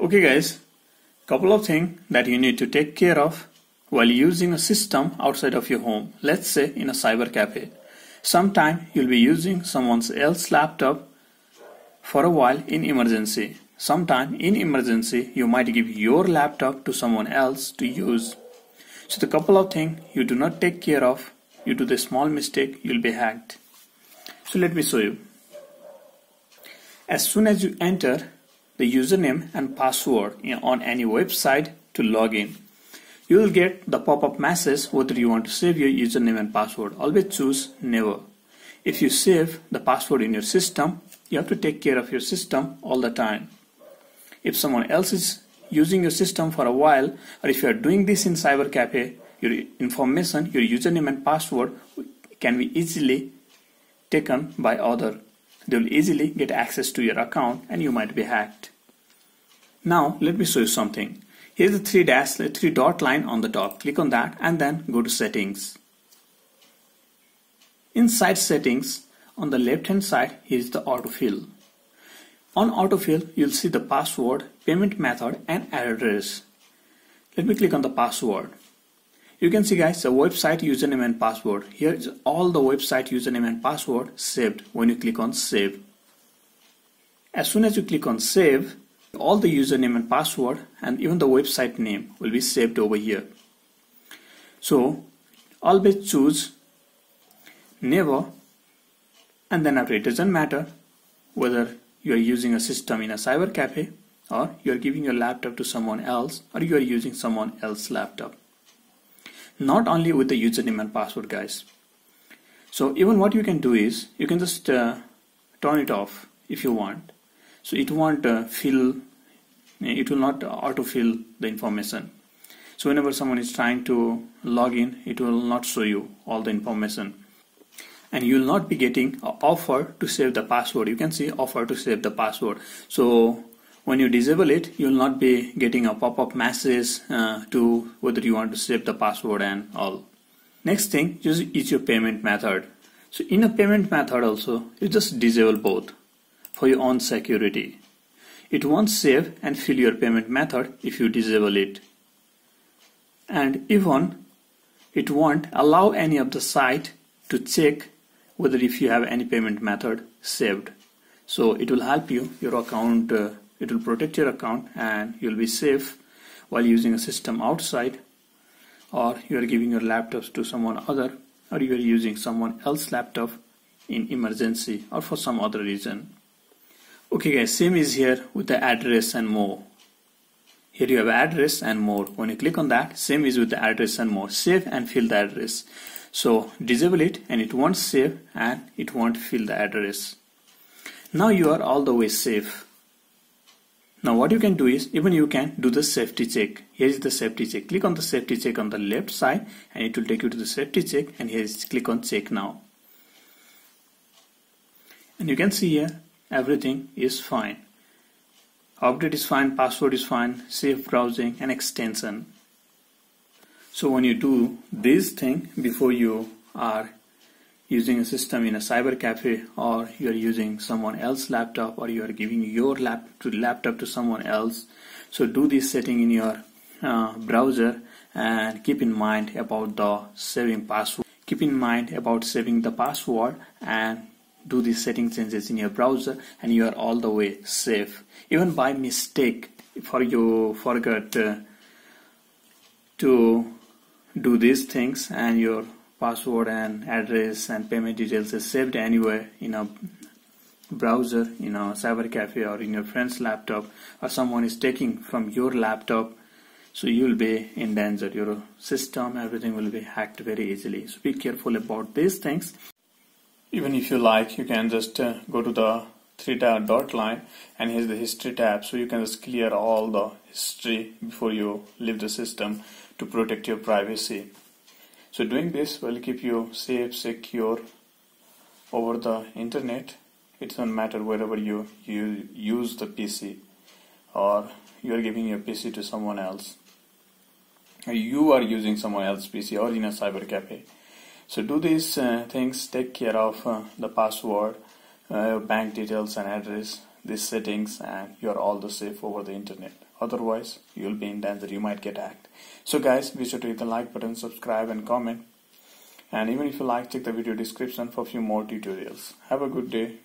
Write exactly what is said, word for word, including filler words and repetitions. Okay guys, couple of things that you need to take care of while using a system outside of your home. Let's say in a cyber cafe. Sometime you'll be using someone else's laptop for a while in emergency. Sometime in emergency you might give your laptop to someone else to use. So the couple of things you do not take care of, you do the small mistake, you'll be hacked. So let me show you. As soon as you enter the username and password on any website to log in, you will get the pop-up message whether you want to save your username and password. Always choose never. If you save the password in your system, you have to take care of your system all the time. If someone else is using your system for a while, or if you are doing this in cyber cafe, your information, your username and password can be easily taken by other. They will easily get access to your account and you might be hacked. Now let me show you something. Here's the three dash three dot line on the top. Click on that and then go to settings. Inside settings, on the left hand side is the autofill. On autofill you'll see the password, payment method and address. Let me click on the password. You can see guys, the website username and password. Here is all the website username and password saved when you click on save. As soon as you click on save, all the username and password and even the website name will be saved over here. So always choose never, and then after it doesn't matter whether you are using a system in a cyber cafe or you are giving your laptop to someone else or you are using someone else's laptop. Not only with the username and password guys. So even what you can do is you can just uh, turn it off if you want. So it won't uh, fill, it will not autofill the information. So whenever someone is trying to log in, it will not show you all the information. And you will not be getting an offer to save the password. You can see offer to save the password. So when you disable it, you will not be getting a pop-up message uh, to whether you want to save the password and all. Next thing just is your payment method. So in a payment method also, you just disable both for your own security. It won't save and fill your payment method if you disable it. And even it won't allow any of the site to check whether if you have any payment method saved. So it will help you, your account uh, it will protect your account and you'll be safe while using a system outside, or you are giving your laptops to someone other, or you are using someone else's laptop in emergency or for some other reason. Okay guys, same is here with the address and more. Here you have address and more. When you click on that, same is with the address and more. Save and fill the address. So disable it and it won't save and it won't fill the address. Now you are all the way safe. Now what you can do is, even you can do the safety check. Here is the safety check. Click on the safety check on the left side and it will take you to the safety check, and here is click on check now. And you can see here everything is fine. Update is fine, password is fine, safe browsing and extension. So when you do this thing before you are using a system in a cyber cafe, or you are using someone else's laptop, or you are giving your lap to laptop to someone else, so do this setting in your uh, browser and keep in mind about the saving password. Keep in mind about saving the password and do these setting changes in your browser, and you are all the way safe. Even by mistake, if you forgot uh, to do these things and your password and address and payment details is saved anywhere in a browser, in a cyber cafe, or in your friend's laptop, or someone is taking from your laptop, so you will be in danger. Your system, everything will be hacked very easily. So be careful about these things. Even if you like, you can just uh, go to the three dot line and here's the history tab, so you can just clear all the history before you leave the system to protect your privacy. So doing this will keep you safe, secure over the internet. It doesn't matter wherever you, you use the P C, or you are giving your P C to someone else, or you are using someone else's P C, or in a cyber cafe. So do these uh, things, take care of uh, the password, uh, bank details and address, these settings and you are also safe over the internet. Otherwise, you will be in danger, you might get hacked. So guys, be sure to hit the like button, subscribe and comment. And even if you like, check the video description for a few more tutorials. Have a good day.